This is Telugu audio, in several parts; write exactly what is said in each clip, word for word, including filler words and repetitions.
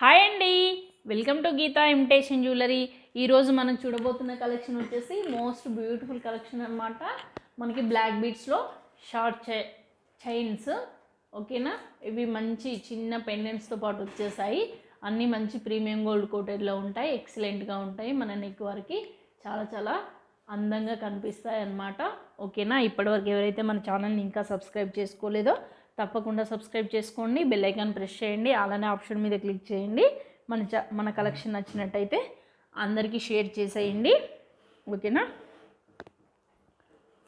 हाय अंडी welcome to Geeta imitation jewellery मन चूडबोतुन्न कलेक्शन वच्चेसी मोस्ट ब्यूटीफुल कलेक्शन अन्नमाट मनकी ब्लैक बीड्स लो शार्ट चैन्स ओकेना इवि मंची चिन्न पेंडेंट्स तो पाटु वच्चेसाई अन्नी मंची प्रीमियम गोल्ड कोटेड लो उंटाई एक्सलेंट गा उंटाई मन नेक वरकी चाला चाला अंदंगा कनिपिस्ताई अन्नमाट ओकेना इप्पटिवरकु एवरैते मन चैनल नि इंका सब्स्क्राइब चेसुकोलेदो తప్పకుండా సబ్స్క్రైబ్ చేసుకోండి బెల్ ఐకాన్ ప్రెస్ చేయండి అలానే ఆప్షన్ మీద క్లిక్ చేయండి మన మన కలెక్షన్ నచ్చినట్లయితే అందరికీ షేర్ చేసేయండి ఓకేనా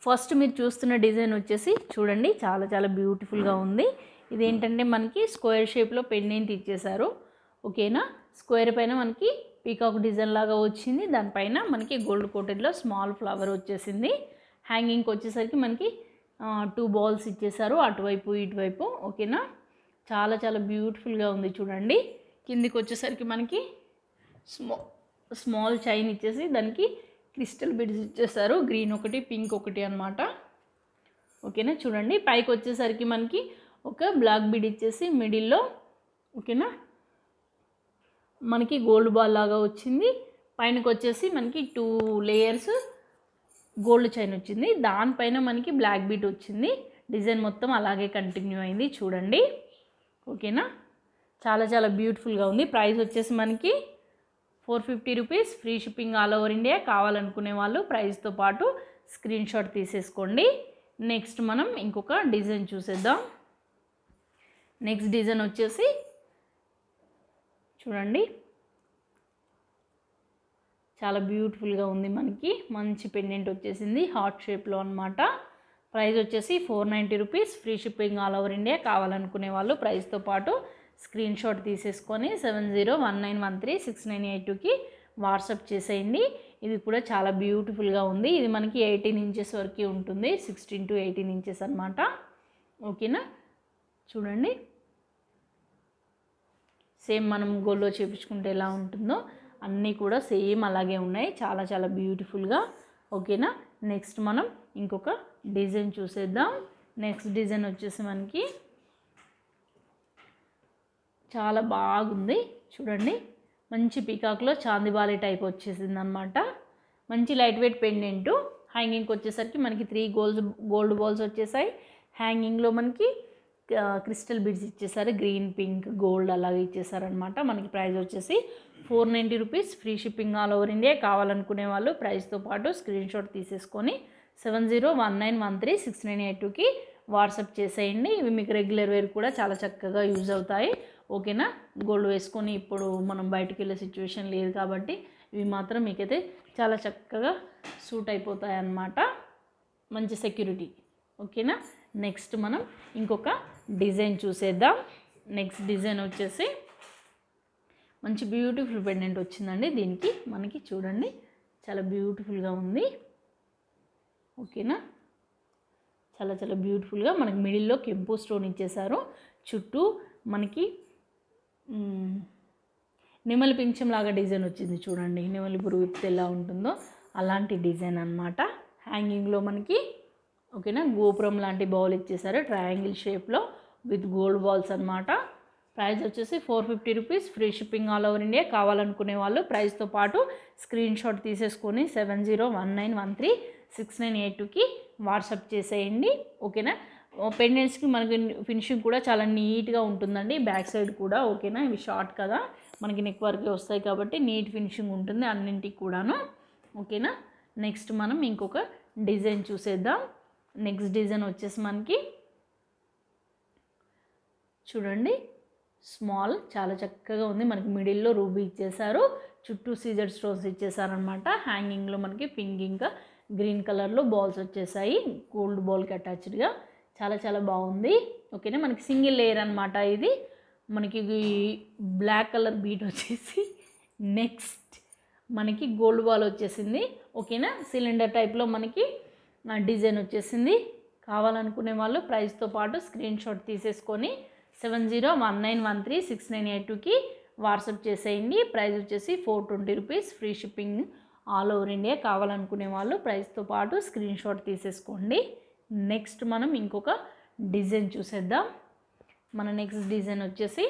ఫస్ట్ మీరు చూస్తున్న డిజైన్ వచ్చేసి చూడండి చాలా చాలా బ్యూటిఫుల్ గా ఉంది ఇది ఏంటంటే మనకి స్క్వేర్ షేప్ లో పెండెంట్ ఇచ్చేశారు ఓకేనా స్క్వేర్ పైన మనకి పీకాక్ డిజైన్ లాగా వచ్చింది దానిపైన మనకి గోల్డ్ కోటెడ్ లో స్మాల్ ఫ్లవర్ వచ్చేసింది హ్యాంగింగ్ కి వచ్చేసరికి మనకి टू बॉल्स इच्चेसारू अटुवैपु इटुवैपु ओकेना चाला चाला ब्यूटीफुल गा उंदी चूडंडी किंदकी वच्चेसरिकी मनकी स्मॉल चैन इच्चेसी दानिकी क्रिस्टल बीड्स इच्चेसारू ग्रीन ओकटी पिंक ओकटी अन्नमाट ओकेना चूडंडी पैकी वच्चेसरिकी मनकी ओक ब्लैक बीड इच्चेसी मिडिल लो ओकेना मनकी गोल्ड बाल लागा वच्चिंदी पैनकी वच्चेसी मनकी टू लेयर्स గోల్డ్ చైన్ వచ్చింది దానిపైన మనకి బ్లాక్ బీట్ వచ్చింది డిజైన్ మొత్తం అలాగే కంటిన్యూ అయ్యింది చూడండి ఓకేనా చాలా చాలా బ్యూటిఫుల్ గా ఉంది ప్రైస్ వచ్చేసి మనకి four fifty rupees free shipping all over India కావాలనుకునే వాళ్ళు ప్రైస్ తో పాటు స్క్రీన్ షాట్ తీసేసుకోండి నెక్స్ట్ మనం ఇంకొక డిజైన్ చూసేద్దాం నెక్స్ట్ డిజైన్ వచ్చేసి చూడండి చాలా బ్యూటిఫుల్ గా ఉంది మనకి మంచి పెండెంట్ వచ్చేసింది హార్ట్ షేప్ లో అన్నమాట ప్రైస్ వచ్చేసి four ninety rupees free shipping all over India కావాలనుకునే వాళ్ళు ప్రైస్ తో పాటు స్క్రీన్ షాట్ తీసేసుకొని seven zero one nine one three six nine eight two కి వాట్సాప్ చేసేయండి ఇది కూడా చాలా బ్యూటిఫుల్ గా ఉంది ఇది మనకి ఎయిటీన్ ఇంచెస్ వరకు ఉంటుంది సిక్స్టీన్ టు ఎయిటీన్ ఇంచెస్ అన్నమాట ఓకేనా చూడండి సేమ్ మనం గోల్లో చేపించుకుంటే ఎలా ఉంటుందో అన్నీ కూడా సేమ్ అలాగే ఉన్నాయి చాలా చాలా బ్యూటిఫుల్ గా ఓకేనా నెక్స్ట్ మనం ఇంకొక డిజైన్ చూసేద్దాం నెక్స్ట్ డిజైన్ వచ్చేసి మనకి చాలా బాగుంది చూడండి మంచి పీకాక్ లో చాందిబాలి టైప్ వచ్చేసిందన్నమాట మంచి లైట్ వెయిట్ పెండెంట్ హ్యాంగింగ్ కి వచ్చేసరికి మనకి త్రీ గోల్డ్ గోల్డ్ బాల్స్ వచ్చేసాయి హ్యాంగింగ్ లో మనకి క్రిస్టల్ బిడ్స్ ఇచ్చేసారు గ్రీన్ పింక్ గోల్డ్ అలాగే ఇచ్చేసారు అన్నమాట మనకి ప్రైస్ వచ్చేసి four ninety rupees free shipping all over India కావాలనుకునే వాళ్ళు ప్రైస్ తో పాటు స్క్రీన్ షాట్ తీసేసుకొని seven zero one nine one three six nine eight two కి వాట్సాప్ చేసేయండి ఇవి మీకు రెగ్యులర్ వేర్ కూడా చాలా చక్కగా యూస్ అవుతాయి ఓకేనా గోల్డ్ వేసుకొని ఇప్పుడు మనం బయటికి వెళ్ళే సిచువేషన్ లేదు కాబట్టి ఇవి మాత్రం మీకైతే చాలా చక్కగా సూట్ అయిపోతాయి అన్నమాట మంచి సెక్యూరిటీ ఓకేనా నెక్స్ట్ మనం ఇంకొక డిజైన్ చూసేద్దాం నెక్స్ట్ డిజైన్ వచ్చేసి మంచి బ్యూటిఫుల్ పెండెంట్ వచ్చిందండి దీనికి మనకి చూడండి చాలా బ్యూటిఫుల్ గా ఉంది ఓకేనా చాలా చాలా బ్యూటిఫుల్ గా మనకి మిడిల్ లో కెంపు స్టోన్ ఇచ్చేసారు చుట్టూ మనకి నిమలి పించం లాగా డిజైన్ వచ్చింది చూడండి నిమలి బురుగు విప్తే ఎలా ఉంటుందో అలాంటి డిజైన్ అన్నమాట హ్యాంగింగ్ లో మనకి ఓకేనా గోపురం లాంటి బౌల్ ఇచ్చేసారు ట్రయాంగిల్ షేప్ లో విత్ గోల్డ్ బాల్స్ అన్నమాట ప్రైస్ వచ్చేసి four fifty rupees free shipping all over India కావాలనుకునే వాళ్ళు ప్రైస్ తో పాటు స్క్రీన్ షాట్ తీసేసుకొని seven zero one nine one three six nine eight two కి వాట్సాప్ చేసేయండి ఓకేనా పెండెంట్స్ కి మనకి ఫినిషింగ్ కూడా చాలా నీట్ గా ఉంటుందండి బ్యాక్ సైడ్ కూడా ఓకేనా ఇవి షార్ట్ కదా మనకి నెక్ వరకు వస్తాయి కాబట్టి నీట్ ఫినిషింగ్ ఉంటుంది అన్నింటికి కూడాను ఓకేనా నెక్స్ట్ మనం ఇంకొక డిజైన్ చూసేద్దాం నెక్స్ట్ డిజైన్ వచ్చేసి మనకి చూడండి స్మాల్ చాలా చక్కగా ఉంది మనకి మిడిల్ లో రూబీ ఇచ్చేసారు చుట్టూ సీజర్ స్టోన్స్ ఇచ్చేసారు అన్నమాట హ్యాంగింగ్ లో మనకి పింక్ ఇంకా గ్రీన్ కలర్ లో బాల్స్ వచ్చేసాయి గోల్డ్ బాల్ కి అటాచ్డ్ గా చాలా చాలా బాగుంది ఓకేనా మనకి సింగిల్ లేయర్ అన్నమాట ఇది మనకి బ్లాక్ కలర్ బీట్ వచ్చేసి నెక్స్ట్ మనకి గోల్డ్ బాల్ వచ్చేసింది ఓకేనా సిలిండర్ టైప్ లో మనకి డిజైన్ వచ్చేసింది కావాలనుకునే వాళ్ళు ప్రైస్ తో పాటు స్క్రీన్ షాట్ తీసేసుకొని seven zero one nine one three six nine eight two కి వాట్సాప్ చేసేయండి ప్రైస్ వచ్చేసి four twenty rupees free shipping all over India కావాలనుకునే వాళ్ళు ప్రైస్ తో పాటు స్క్రీన్ షాట్ తీసేసుకోండి నెక్స్ట్ మనం ఇంకొక డిజైన్ చూసేద్దాం మన నెక్స్ట్ డిజైన్ వచ్చేసి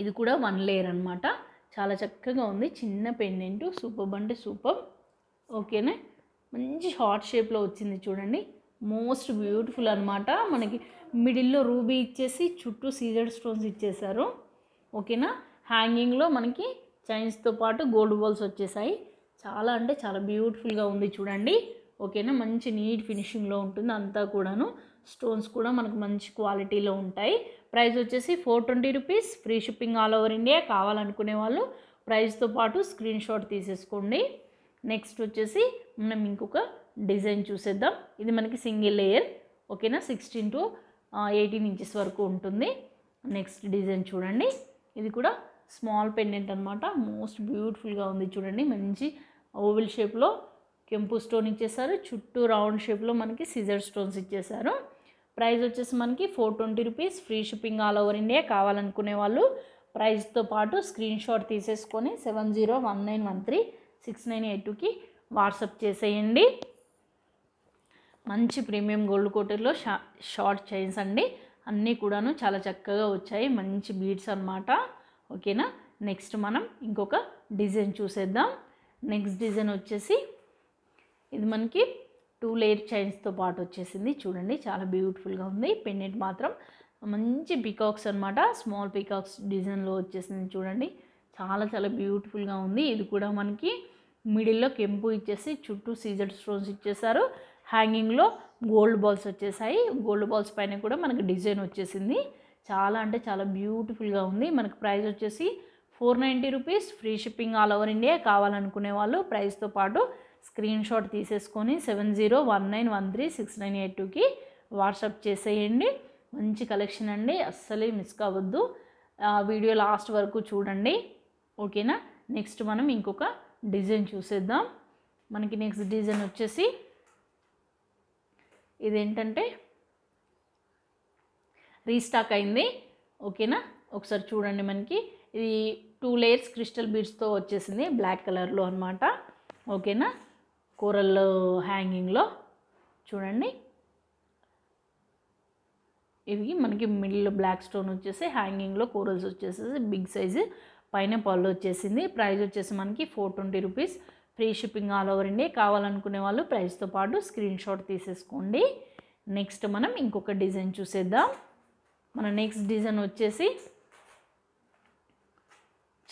ఇది కూడా వన్ లేయర్ అన్నమాట. చాలా చక్కగా ఉంది, చిన్న పెండెంట్, సూపర్ అంటే సూపర్. ఓకేనే, మంచి హార్ట్ షేప్లో వచ్చింది చూడండి, మోస్ట్ బ్యూటిఫుల్ అన్నమాట. మనకి మిడిల్లో రూబీ ఇచ్చేసి చుట్టూ సీజర్డ్ స్టోన్స్ ఇచ్చేశారు. ఓకేనా, హ్యాంగింగ్లో మనకి చైన్స్తో పాటు గోల్డ్ బాల్స్ వచ్చేసాయి. చాలా అంటే చాలా బ్యూటిఫుల్గా ఉంది చూడండి. ఓకేనా, మంచి నీట్ ఫినిషింగ్లో ఉంటుంది అంతా కూడాను. స్టోన్స్ కూడా మనకు మంచి క్వాలిటీలో ఉంటాయి. ప్రైస్ వచ్చేసి four twenty rupees, free shipping all over India. కావాలనుకునే వాళ్ళు ప్రైస్తో పాటు స్క్రీన్ షాట్ తీసేసుకోండి. నెక్స్ట్ వచ్చేసి మనం ఇంకొక డిజైన్ చూసేద్దాం. ఇది మనకి సింగిల్ లేయర్. ఓకేనా, సిక్స్టీన్ టు ఎయిటీన్ ఇంచెస్ వరకు ఉంటుంది. నెక్స్ట్ డిజైన్ చూడండి, ఇది కూడా స్మాల్ పెండెంట్ అనమాట. మోస్ట్ బ్యూటిఫుల్గా ఉంది చూడండి, మంచి ఓవెల్ షేప్లో కెంపు స్టోన్ ఇచ్చేసారు, చుట్టూ రౌండ్ షేప్లో మనకి సిజర్ స్టోన్స్ ఇచ్చేసారు. ప్రైస్ వచ్చేసి మనకి four twenty rupees, free shipping all over India. కావాలనుకునే వాళ్ళు ప్రైస్తో పాటు స్క్రీన్ షాట్ తీసేసుకొని seven zero one nine one three six nine eight టూకి వాట్సాప్ చేసేయండి. మంచి ప్రీమియం గోల్డ్ కోటర్లో షా షార్ట్ చైన్స్ అండి, అన్నీ కూడాను చాలా చక్కగా వచ్చాయి, మంచి బీడ్స్ అనమాట. ఓకేనా, నెక్స్ట్ మనం ఇంకొక డిజైన్ చూసేద్దాం. నెక్స్ట్ డిజైన్ వచ్చేసి ఇది మనకి టూ లేయర్ చైన్స్తో పాటు వచ్చేసింది చూడండి, చాలా బ్యూటిఫుల్గా ఉంది. పెండెంట్ మాత్రం మంచి పీకాక్స్ అనమాట, స్మాల్ పీకాక్స్ డిజైన్లో వచ్చేసింది చూడండి, చాలా చాలా బ్యూటిఫుల్గా ఉంది. ఇది కూడా మనకి మిడిల్లో కెంపు ఇచ్చేసి చుట్టూ సీజర్ స్టోన్స్ ఇచ్చేసారు, హ్యాంగింగ్లో గోల్డ్ బాల్స్ వచ్చేసాయి, గోల్డ్ బాల్స్ పైన కూడా మనకి డిజైన్ వచ్చేసింది. చాలా అంటే చాలా బ్యూటిఫుల్గా ఉంది. మనకి ప్రైస్ వచ్చేసి four ninety rupees, free shipping all over India. కావాలనుకునే వాళ్ళు ప్రైస్తో పాటు స్క్రీన్ షాట్ తీసేసుకొని seven zero one nine one three six nine eight టూకి వాట్సాప్ చేసేయండి. మంచి కలెక్షన్ అండి, అస్సలే మిస్ కావద్దు. వీడియో లాస్ట్ వరకు చూడండి. ఓకేనా, నెక్స్ట్ మనం ఇంకొక డిజైన్ చూసేద్దాం. మనకి నెక్స్ట్ డిజైన్ వచ్చేసి ఇదేంటంటే రీస్టాక్ అయింది. ఓకేనా, ఒకసారి చూడండి, మనకి ఇది టూ లేయర్స్ క్రిస్టల్ బీడ్స్తో వచ్చేసింది, బ్లాక్ కలర్లో అనమాట. ఓకేనా, కూరల్ హ్యాంగింగ్లో చూడండి, ఇవి మనకి మిడిల్ బ్లాక్ స్టోన్ వచ్చేసి హ్యాంగింగ్లో కూరల్స్ వచ్చేసేసి బిగ్ సైజు, పైన పళ్ళు వచ్చేసింది. ప్రైస్ వచ్చేసి మనకి four twenty rupees, free shipping all over India. కావాలనుకునే వాళ్ళు ప్రైస్తో పాటు స్క్రీన్ షాట్ తీసేసుకోండి. నెక్స్ట్ మనం ఇంకొక డిజైన్ చూసేద్దాం. మన నెక్స్ట్ డిజైన్ వచ్చేసి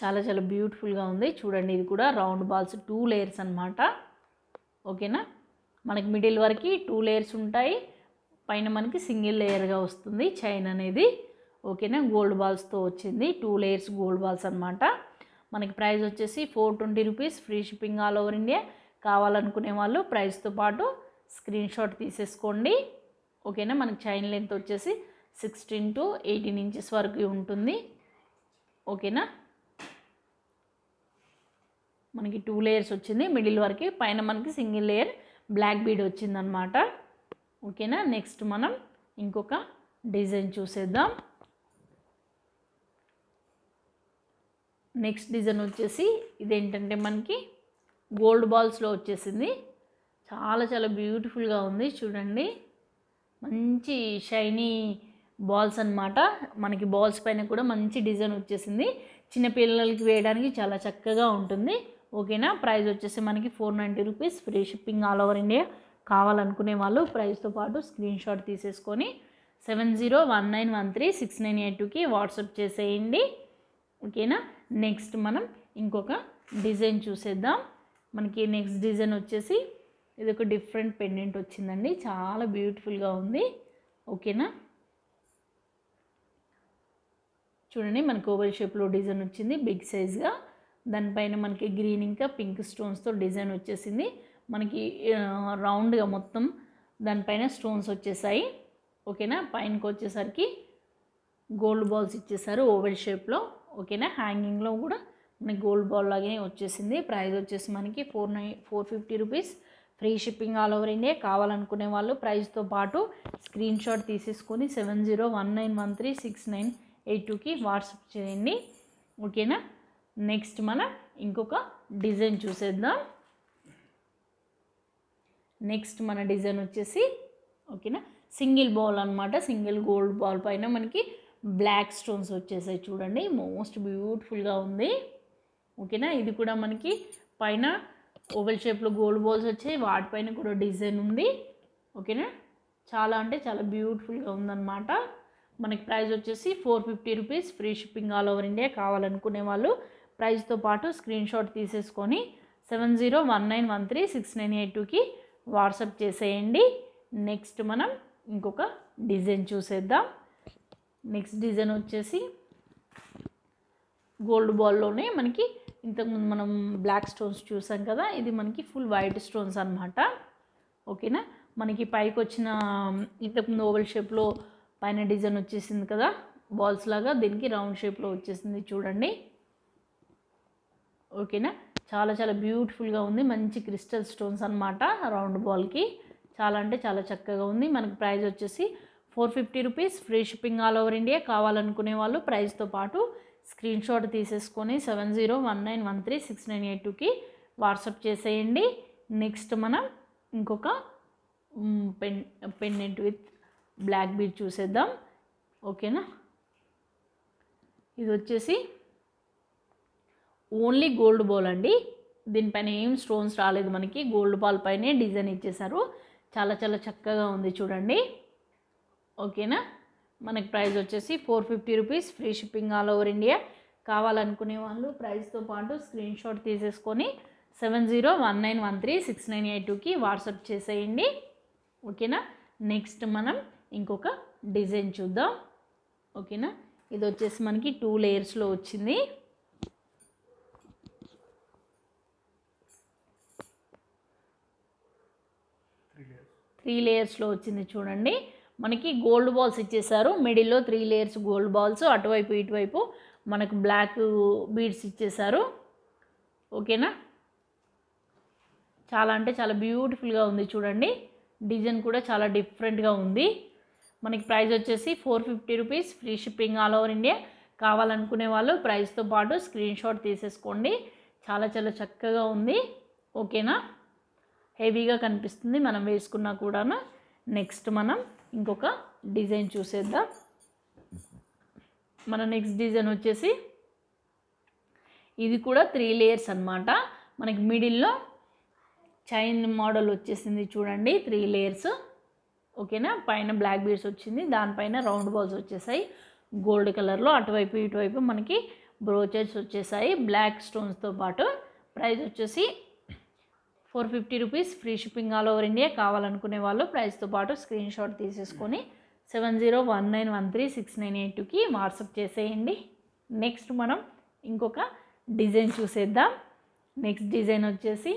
చాలా చాలా బ్యూటిఫుల్గా ఉంది చూడండి. ఇది కూడా రౌండ్ బాల్స్ టూ లేయర్స్ అనమాట. ఓకేనా, మనకి మిడిల్ వరకు టూ లేయర్స్ ఉంటాయి, పైన మనకి సింగిల్ లేయర్గా వస్తుంది చైన్ అనేది. ఓకేనా, గోల్డ్ బాల్స్తో వచ్చింది, టూ లేయర్స్ గోల్డ్ బాల్స్ అనమాట. మనకి ప్రైస్ వచ్చేసి four twenty rupees, free shipping all over India. కావాలనుకునే వాళ్ళు ప్రైస్తో పాటు స్క్రీన్ షాట్ తీసేసుకోండి. ఓకేనా, మనకి చైన్ లెంత్ వచ్చేసి సిక్స్టీన్ టు ఎయిటీన్ ఇంచెస్ వరకు ఉంటుంది. ఓకేనా, మనకి టూ లేయర్స్ వచ్చింది, మిడిల్ వరకు పైన మనకి సింగిల్ లేయర్ బ్లాక్ బీడ్ వచ్చిందనమాట. ఓకేనా, నెక్స్ట్ మనం ఇంకొక డిజైన్ చూసేద్దాం. నెక్స్ట్ డిజైన్ వచ్చేసి ఇదేంటంటే మనకి గోల్డ్ బాల్స్లో వచ్చేసింది, చాలా చాలా బ్యూటిఫుల్గా ఉంది చూడండి. మంచి షైనీ బాల్స్ అనమాట, మనకి బాల్స్ పైన కూడా మంచి డిజైన్ వచ్చేసింది, చిన్నపిల్లలకి వేయడానికి చాలా చక్కగా ఉంటుంది. ఓకేనా, ప్రైస్ వచ్చేసి మనకి four ninety rupees, free shipping all over India. కావాలనుకునే వాళ్ళు ప్రైస్తో పాటు స్క్రీన్ షాట్ తీసేసుకొని seven zero one nine one three six nine eight టూకి వాట్సాప్ చేసేయండి. ఓకేనా, నెక్స్ట్ మనం ఇంకొక డిజైన్ చూసేద్దాం. మనకి నెక్స్ట్ డిజైన్ వచ్చేసి ఇది ఒక డిఫరెంట్ పెండెంట్ వచ్చిందండి, చాలా బ్యూటిఫుల్గా ఉంది. ఓకేనా, చూడండి, మనకు ఓవల్ షేప్లో డిజైన్ వచ్చింది బిగ్ సైజ్గా, దానిపైన మనకి గ్రీన్ ఇంకా పింక్ స్టోన్స్తో డిజైన్ వచ్చేసింది. మనకి రౌండ్గా మొత్తం దానిపైన స్టోన్స్ వచ్చేసాయి. ఓకేనా, పైనకి వచ్చేసరికి గోల్డ్ బాల్స్ ఇచ్చేసారు ఓవెల్ షేప్లో. ఓకేనా, హ్యాంగింగ్లో కూడా మనకి గోల్డ్ బాల్ లాగానే వచ్చేసింది. ప్రైస్ వచ్చేసి మనకి four nine four fifty rupees, free shipping all over India. కావాలనుకునే వాళ్ళు ప్రైస్తో పాటు స్క్రీన్ షాట్ తీసేసుకొని seven zero one nine one three six nine eight టూకి వాట్సాప్ చేయండి. ఓకేనా, నెక్స్ట్ మనం ఇంకొక డిజైన్ చూసేద్దాం. నెక్స్ట్ మన డిజైన్ వచ్చేసి ఓకేనా సింగిల్ బాల్ అనమాట, సింగిల్ గోల్డ్ బాల్ పైన మనకి బ్లాక్ స్టోన్స్ వచ్చేసాయి చూడండి మోస్ట్ బ్యూటిఫుల్ గా ఉంది ఓకేనా ఇది కూడా మనకి పైన ఓవల్ షేప్ లో గోల్డ్ బాల్స్ వచ్చాయి వాట్ పైన కూడా డిజైన్ ఉంది ఓకేనా చాలా అంటే చాలా బ్యూటిఫుల్ గా ఉంది అన్నమాట మనకి ప్రైస్ వచ్చేసి four fifty rupees free shipping all over India కావాలనుకునే వాళ్ళు ప్రైస్ తో పాటు స్క్రీన్ షాట్ తీసేసుకొని seven zero one nine one three six nine eight two కి వాట్సాప్ చేసేయండి నెక్స్ట్ మనం ఇంకొక డిజైన్ చూసేద్దాం నెక్స్ట్ డిజైన్ వచ్చేసి గోల్డ్ బాల్ లోనే మనకి ఇంతకు ముందు మనం బ్లాక్ స్టోన్స్ చూసాం కదా ఇది మనకి ఫుల్ వైట్ స్టోన్స్ అన్నమాట ఓకేనా మనకి పైకి వచ్చిన ఇంతకు ముందు ఓవల్ షేప్ లో పైన డిజైన్ వచ్చేసింది కదా బాల్స్ లాగా దీనికి రౌండ్ షేప్ లో వచ్చేసింది చూడండి ఓకేనా చాలా చాలా బ్యూటిఫుల్ గా ఉంది మంచి క్రిస్టల్ స్టోన్స్ అన్నమాట రౌండ్ బాల్ కి చాలా అంటే చాలా చక్కగా ఉంది మనకి ప్రైస్ వచ్చేసి four fifty rupees free shipping all over India కావాలనుకునే వాళ్ళు ప్రైస్ తో పాటు స్క్రీన్ షాట్ తీసేసుకొని seven zero one nine one three six nine eight two కి వాట్సాప్ చేసేయండి నెక్స్ట్ మనం ఇంకొక pen pendant with black bead చూసేద్దాం ఓకేనా ఇది వచ్చేసి ఓన్లీ గోల్డ్ బాల్ అండి దీనిపైన ఏం స్టోన్స్ రాలేదు మనకి గోల్డ్ బాల్ పైనే డిజైన్ ఇచ్చేశారు చాలా చాలా చక్కగా ఉంది చూడండి ఓకేనా మనకి ప్రైస్ వచ్చేసి four fifty rupees free shipping all over India కావాలనుకునే వాళ్ళు ప్రైస్ తో పాటు స్క్రీన్ షాట్ తీసేసుకొని seven zero one nine one three six nine eight two కి వాట్సాప్ చేసేయండి ఓకేనా నెక్స్ట్ మనం ఇంకొక డిజైన్ చూద్దాం ఓకేనా ఇది వచ్చేసి మనకి టూ లేయర్స్ లో వచ్చింది త్రీ లేయర్స్ లో వచ్చింది చూడండి మనకి గోల్డ్ బాల్స్ ఇచ్చేసారు మిడిల్ లో త్రీ లేయర్స్ గోల్డ్ బాల్స్ అటువైపు ఇటువైపు మనకు బ్లాక్ బీడ్స్ ఇచ్చేసారు ఓకేనా చాలా అంటే చాలా బ్యూటిఫుల్ గా ఉంది చూడండి డిజైన్ కూడా చాలా డిఫరెంట్ గా ఉంది మనకి ప్రైస్ వచ్చేసి four fifty rupees free shipping all over India కావాలనుకునే వాళ్ళు ప్రైస్ తో పాటు స్క్రీన్ షాట్ తీసేసుకోండి చాలా చాలా చక్కగా ఉంది ఓకేనా హెవీగా కనిపిస్తుంది మనం వేసుకున్నా కూడాను నెక్స్ట్ మనం ఇంకొక డిజైన్ చూసేద్దాం మన నెక్స్ట్ డిజైన్ వచ్చేసి ఇది కూడా త్రీ లేయర్స్ అన్నమాట మనకి మిడిల్ లో చైన్ మోడల్ వచ్చేసింది చూడండి త్రీ లేయర్స్ ఓకేనా పైన బ్లాక్ బీడ్స్ వచ్చింది దానిపైన రౌండ్ బాల్స్ వచ్చేసాయి గోల్డ్ కలర్ లో అటువైపు ఇటువైపు మనకి బ్రోచెస్ వచ్చేసాయి బ్లాక్ స్టోన్స్ తో పాటు ప్రైస్ వచ్చేసి four fifty rupees free shipping all over India కావాలనుకునే వాళ్ళు ప్రైస్ తో పాటు స్క్రీన్ షాట్ తీసేసుకొని seven zero one nine one three six nine eight two కి వాట్సాప్ చేసేయండి నెక్స్ట్ మనం ఇంకొక డిజైన్ చూసేద్దాం నెక్స్ట్ డిజైన్ వచ్చేసి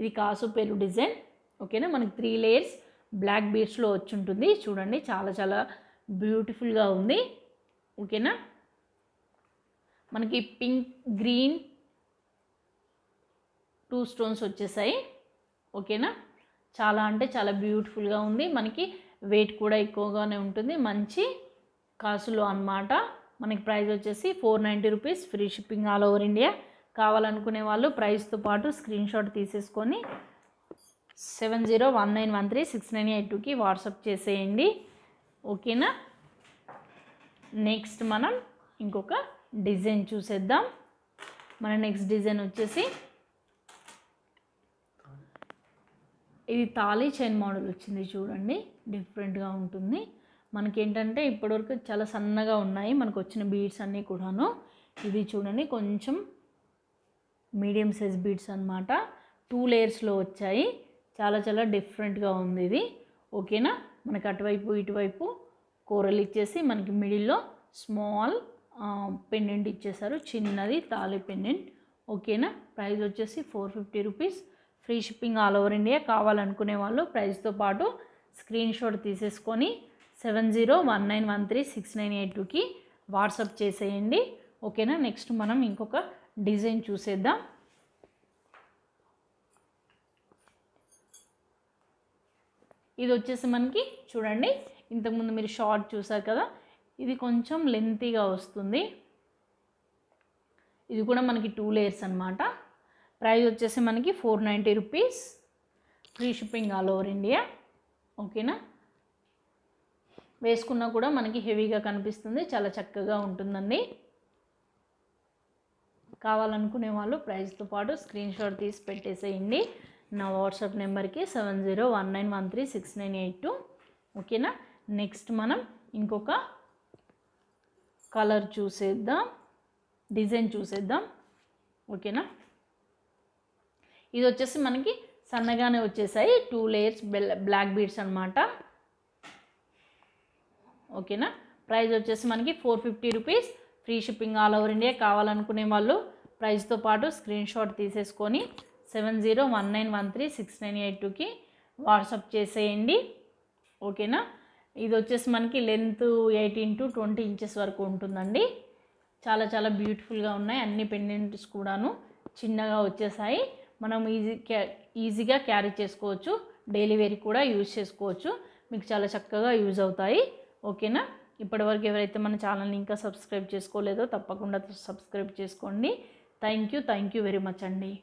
ఇది కాసు పేరు డిజైన్ ఓకేనా మనకి త్రీ లేయర్స్ బ్లాక్ బీడ్స్ లో వచ్చి ఉంటుంది చూడండి చాలా చాలా బ్యూటిఫుల్ గా ఉంది ఓకేనా మనకి పింక్ గ్రీన్ టూ స్టోన్స్ వచ్చేసాయి ఓకేనా చాలా అంటే చాలా బ్యూటిఫుల్ గా ఉంది మనకి వెయిట్ కూడా ఎక్కువగానే ఉంటుంది మంచి కాసులు అన్నమాట మనకి ప్రైస్ వచ్చేసి four ninety rupees free shipping all over India కావాలనుకునే వాళ్ళు ప్రైస్ తో పాటు స్క్రీన్ షాట్ తీసేసుకొని seven zero one nine one three six nine eight two కి వాట్సాప్ చేసేయండి ఓకేనా నెక్స్ట్ మనం ఇంకొక డిజైన్ చూసేద్దాం మన నెక్స్ట్ డిజైన్ వచ్చేసి ఇది తాళి చైన్ మోడల్ వచ్చింది చూడండి డిఫరెంట్ గా ఉంటుంది మనకి ఏంటంటే ఇప్పటివరకు చాలా సన్నగా ఉన్నాయి మనకు వచ్చిన బీడ్స్ అన్నీ కూడాను ఇది చూడండి కొంచెం మీడియం సైజ్ బీడ్స్ అన్నమాట టూ లేయర్స్ లో వచ్చాయి చాలా చాలా డిఫరెంట్ గా ఉంది ఇది ఓకేనా మనకి అటువైపు ఇటువైపు కోరల్ ఇచ్చేసి మనకి మిడిల్ లో స్మాల్ పెండెంట్ ఇచ్చేసారు చిన్నది తాళి పెండెంట్ ఓకేనా ప్రైస్ వచ్చేసి four fifty rupees free shipping all over India కావాలనుకునే వాళ్ళు ప్రైస్ తో పాటు స్క్రీన్ షాట్ తీసేసుకొని seven zero one nine one three six nine eight two కి వాట్సాప్ చేసేయండి ఓకేనా నెక్స్ట్ మనం ఇంకొక డిజైన్ చూసేద్దాం ఇది వచ్చేసి మనకి చూడండి ఇంతకుముందు మీరు షార్ట్ చూసారు కదా ఇది కొంచెం లెంతీగా వస్తుంది ఇది కూడా మనకి టూ లేయర్స్ అన్నమాట ప్రైస్ వచ్చేసి మనకి four ninety rupees free shipping all over India ఓకేనా వేసుకున్నా కూడా మనకి హెవీగా కనిపిస్తుంది, చాలా చక్కగా ఉంటుందండి. కావాలనుకునే వాళ్ళు ప్రైస్ తో పాటు స్క్రీన్ షాట్ తీసి పెట్టేసేయండి నా వాట్సాప్ నెంబర్కి seven zero one nine one three six nine eight two. ఓకేనా. నెక్స్ట్ మనం ఇంకొక కలర్ చూసేద్దాం, డిజైన్ చూసేద్దాం. ఓకేనా. ఇది వచ్చేసి మనకి సన్నగానే వచ్చేసాయి, టూ లేయర్స్ బ్లాక్ బీడ్స్ అన్నమాట. ఓకేనా. ప్రైస్ వచ్చేసి మనకి four fifty rupees, free shipping all over India. కావాలనుకునే వాళ్ళు ప్రైస్తో పాటు స్క్రీన్ షాట్ తీసేసుకొని seven zero one nine one three six nine eight టూకి వాట్సాప్ చేసేయండి. ఓకేనా. ఇది వచ్చేసి మనకి length eighteen to twenty inches వరకు ఉంటుందండి. చాలా చాలా బ్యూటిఫుల్గా ఉన్నాయి, అన్ని పెండెంట్స్ కూడాను చిన్నగా వచ్చేసాయి. మనం ఈజీ క్యా ఈజీగా క్యారీ చేసుకోవచ్చు, డైలీ వేర్ కూడా యూజ్ చేసుకోవచ్చు, మీకు చాలా చక్కగా యూజ్ అవుతాయి. ఓకేనా. ఇప్పటివరకు ఎవరైతే మన ఛానల్ని ఇంకా సబ్స్క్రైబ్ చేసుకోలేదో తప్పకుండా సబ్స్క్రైబ్ చేసుకోండి. Thank you thank you very much అండి.